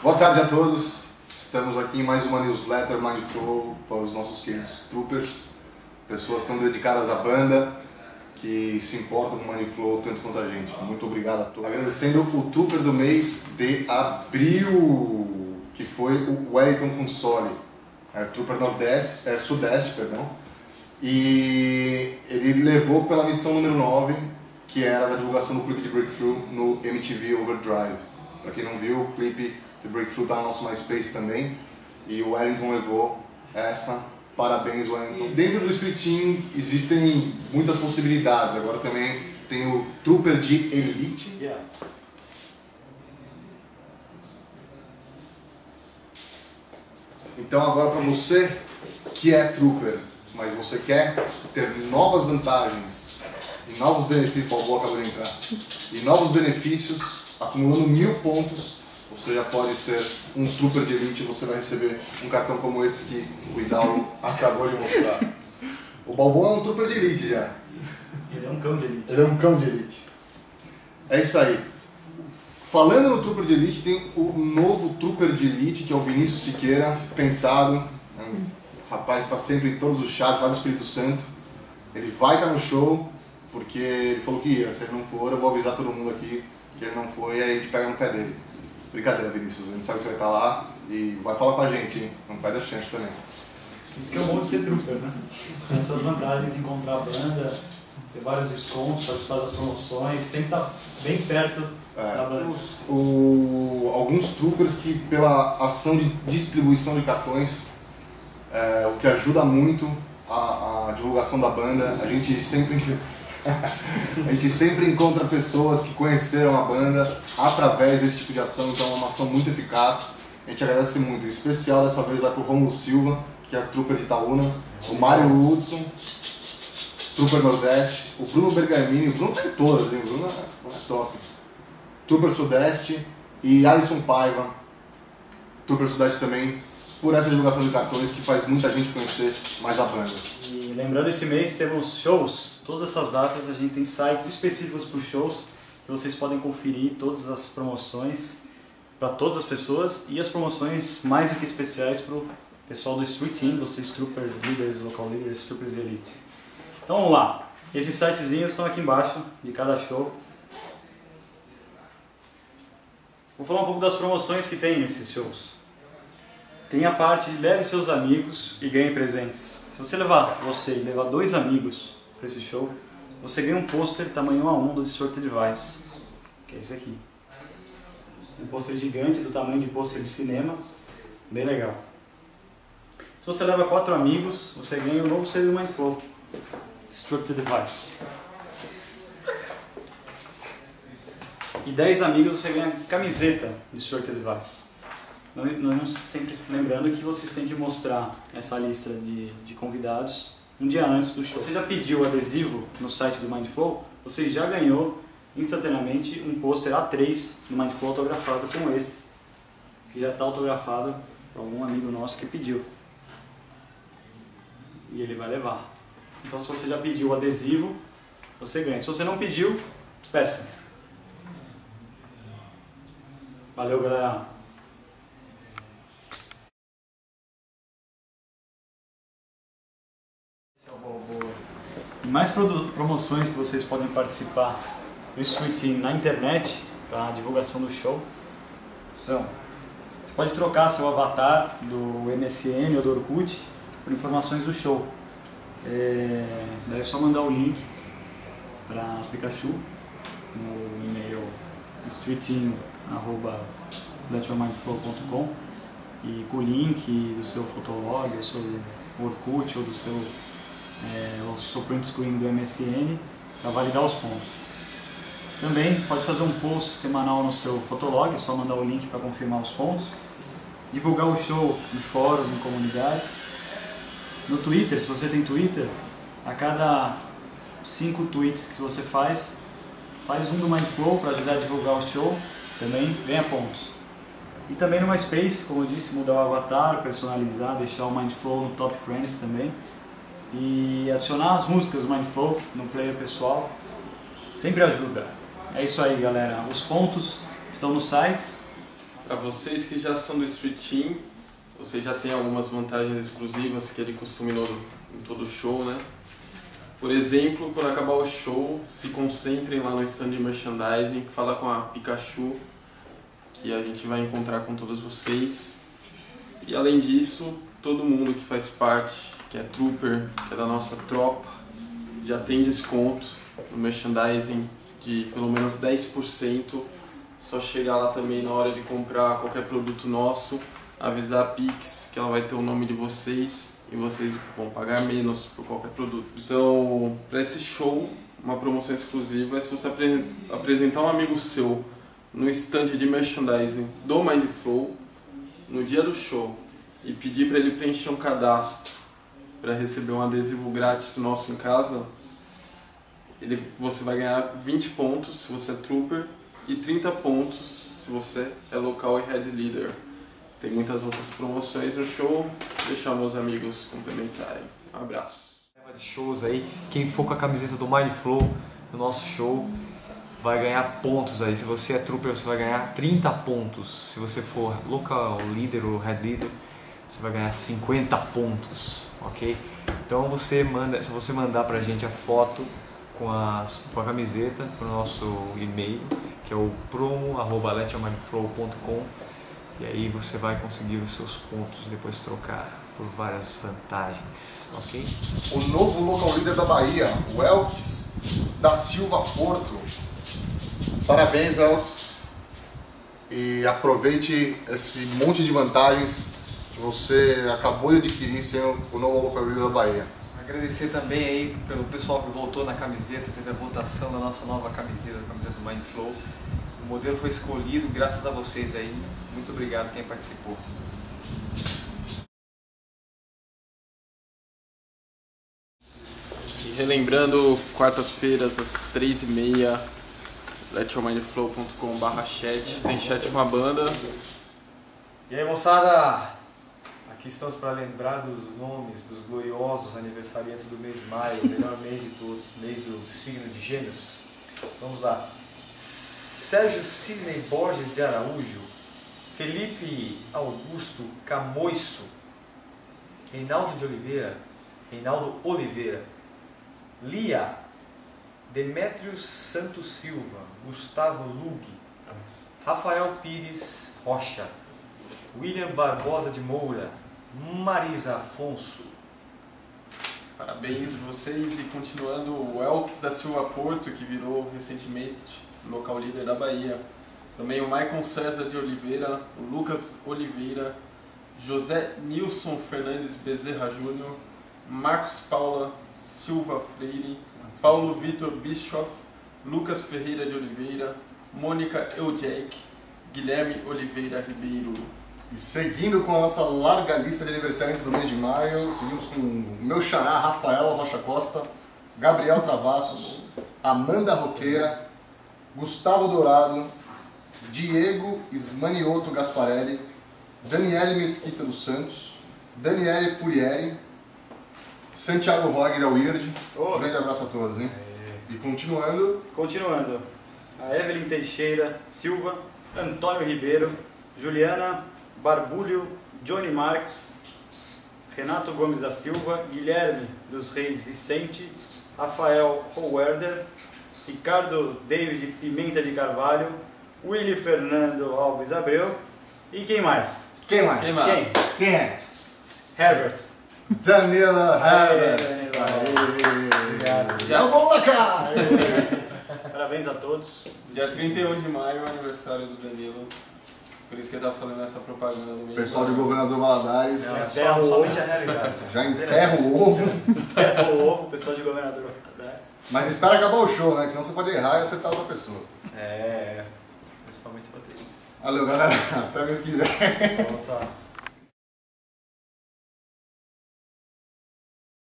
Boa tarde a todos, estamos aqui em mais uma newsletter Mindflow para os nossos queridos troopers, pessoas tão dedicadas à banda que se importam com o Mindflow tanto quanto a gente. Muito obrigado a todos. Agradecendo o trooper do mês de abril, que foi o Wellington Consoli, trooper nordeste, sudeste, perdão, e ele levou pela missão número 9, que era da divulgação do clipe de Breakthrough no MTV Overdrive. Para quem não viu, o clipe de Breakthrough está no nosso MySpace também, e o Wellington levou essa. Parabéns, Wellington. Dentro do Street Team existem muitas possibilidades. Agora também tem o Trooper de Elite. Yeah. Então agora para você que é Trooper, mas você quer ter novas vantagens e novos benefícios, o Balbon acabou de entrar, e novos benefícios, acumulando 1000 pontos, você já pode ser um Trooper de Elite, você vai receber um cartão como esse que o Hidalgo acabou de mostrar. O Balbon é um Trooper de Elite já. Ele é um cão de Elite. Ele é um cão de Elite. É isso aí. Falando no Trooper de Elite, tem o novo Trooper de Elite, que é o Vinícius Siqueira, pensado. O rapaz está sempre em todos os chats lá do Espírito Santo. Ele vai estar no show, porque ele falou que ia. Se ele não for, eu vou avisar todo mundo aqui que ele não foi, e aí a gente pega no pé dele. Brincadeira, Vinícius, a gente sabe que você vai estar lá e vai falar com a gente, hein? Não faz a chance também. Isso que é bom de ser trooper, né? Essas vantagens de encontrar a banda, ter vários descontos, participar das promoções, sempre estar bem perto da banda. Alguns troopers que, pela ação de distribuição de cartões, o que ajuda muito a divulgação da banda, a gente sempre encontra pessoas que conheceram a banda através desse tipo de ação, então é uma ação muito eficaz. A gente agradece muito. Em especial, dessa vez, vai para o Romulo Silva, que é a trooper de Itaúna, o Mário Hudson, trooper nordeste, o Bruno Bergamini, o Bruno tem todas, hein? O Bruno é top. Trooper sudeste e Alisson Paiva, trooper sudeste também, por essa divulgação de cartões que faz muita gente conhecer mais a banda. E lembrando, esse mês temos shows. Todas essas datas a gente tem sites específicos para os shows, que vocês podem conferir todas as promoções para todas as pessoas e as promoções mais do que especiais para o pessoal do Street Team, vocês troopers, líderes, local líderes, troopers de elite. Então vamos lá, esses sitezinhos estão aqui embaixo de cada show. Vou falar um pouco das promoções que tem nesses shows. Tem a parte de leve seus amigos e ganhe presentes. Se você levar dois amigos para esse show, você ganha um pôster tamanho A1 do Distorted Device, que é esse aqui. Um pôster gigante, do tamanho de pôster de cinema, bem legal. Se você leva 4 amigos, você ganha um novo CD do Mindflow, Distorted Device. E 10 amigos, você ganha camiseta de Distorted Device. Não sempre lembrando que vocês têm que mostrar essa lista de convidados um dia antes do show. Você já pediu o adesivo no site do Mindflow, você já ganhou instantaneamente um pôster A3 do Mindflow autografado como esse, que já está autografado por algum amigo nosso que pediu. E ele vai levar. Então, se você já pediu o adesivo, você ganha. Se você não pediu, peça. Valeu, galera! Mais promoções que vocês podem participar do Street Team na internet para a divulgação do show são: você pode trocar seu avatar do MSN ou do Orkut por informações do show. Daí é só mandar o link para Pikachu no e-mail streetteam@letyourmindflow.com e com o link do seu fotolog, do seu Orkut ou do seu print screen do MSN para validar os pontos. Também pode fazer um post semanal no seu fotolog, é só mandar o link para confirmar os pontos. Divulgar o show em fóruns, em comunidades. No Twitter, se você tem Twitter, a cada 5 tweets que você faz um do Mindflow para ajudar a divulgar o show, também ganha pontos. E também no MySpace, como eu disse, mudar o avatar, personalizar, deixar o Mindflow no Top Friends também. E adicionar as músicas do Mindflow no player pessoal sempre ajuda. É isso aí, galera. Os pontos estão nos sites. Para vocês que já são do Street Team, você já tem algumas vantagens exclusivas que ele costuma em todo show, né? Por exemplo, quando acabar o show, se concentrem lá no stand de merchandising, fala com a Pikachu, que a gente vai encontrar com todos vocês. E além disso, todo mundo que faz parte, que é trooper, que é da nossa tropa, já tem desconto no merchandising de pelo menos 10%. Só chegar lá também na hora de comprar qualquer produto nosso, avisar a Pix que ela vai ter o nome de vocês e vocês vão pagar menos por qualquer produto. Então, para esse show, uma promoção exclusiva é se você apresentar um amigo seu no stand de merchandising do Mindflow no dia do show e pedir para ele preencher um cadastro para receber um adesivo grátis nosso em casa, você vai ganhar 20 pontos se você é trooper e 30 pontos se você é local e head leader. Tem muitas outras promoções no show, vou deixar meus amigos complementarem. Um abraço. De shows aí, quem for com a camiseta do Mindflow no nosso show vai ganhar pontos aí. Se você é trooper, você vai ganhar 30 pontos. Se você for local leader ou head leader, você vai ganhar 50 pontos, ok? Então você manda, se você mandar pra gente a foto com a camiseta pro nosso e-mail, que é o promo@letyourmindflow.com, e aí você vai conseguir os seus pontos e depois trocar por várias vantagens, ok? O novo local líder da Bahia, o Elks da Silva Porto. Parabéns, Elks, e aproveite esse monte de vantagens que você acabou de adquirir sendo o novo local líder da Bahia. Agradecer também aí pelo pessoal que votou na camiseta, teve a votação da nossa nova camiseta, a camiseta do Mindflow. O modelo foi escolhido graças a vocês aí. Muito obrigado quem participou. E relembrando, quartas-feiras às 3h30, letyourmindflow.com/chat, tem chat com a banda. E aí, moçada? Aqui estamos para lembrar dos nomes dos gloriosos aniversariantes do mês de maio, o melhor mês de todos, mês do signo de Gêmeos. Vamos lá. Sérgio Sidney Borges de Araújo, Felipe Augusto Camoisso, Reinaldo Oliveira, Lia, Demétrio Santos Silva, Gustavo Luke, Rafael Pires Rocha, William Barbosa de Moura, Marisa Afonso. Parabéns a vocês. E continuando, o Welkes da Silva Porto, que virou recentemente local líder da Bahia. Também o Maicon César de Oliveira, o Lucas Oliveira, José Nilson Fernandes Bezerra Júnior, Marcos Paula Silva Freire, Paulo Vitor Bischoff, Lucas Ferreira de Oliveira, Mônica Eudek, Guilherme Oliveira Ribeiro. E seguindo com a nossa larga lista de aniversariantes do mês de maio, seguimos com o meu xará Rafael Rocha Costa, Gabriel Travassos, Amanda Roqueira, Gustavo Dourado, Diego Ismanioto Gasparelli, Daniele Mesquita dos Santos, Daniele Furieri, Santiago Rogue da Weird. Um grande abraço a todos, hein? E continuando, a Evelyn Teixeira Silva, Antônio Ribeiro, Juliana Barbulho, Johnny Marques, Renato Gomes da Silva, Guilherme dos Reis Vicente, Rafael Howerder, Ricardo David Pimenta de Carvalho, Willy Fernando Alves Abreu e quem mais? Herbert. Danila Herbert. Obrigado. Vamos lá, cara! Parabéns a todos. Dia 31 de maio, aniversário do Danilo. Por isso que ele tá fazendo essa propaganda no meio. Pessoal de Governador Valadares. Enterra somente a realidade. Já enterra o ovo. Enterra o ovo, pessoal de Governador Valadares. Mas espera acabar o show, né? Que senão você pode errar e acertar outra pessoa. É, principalmente baterista. Valeu, galera. Até mês que vem. Vamos lá.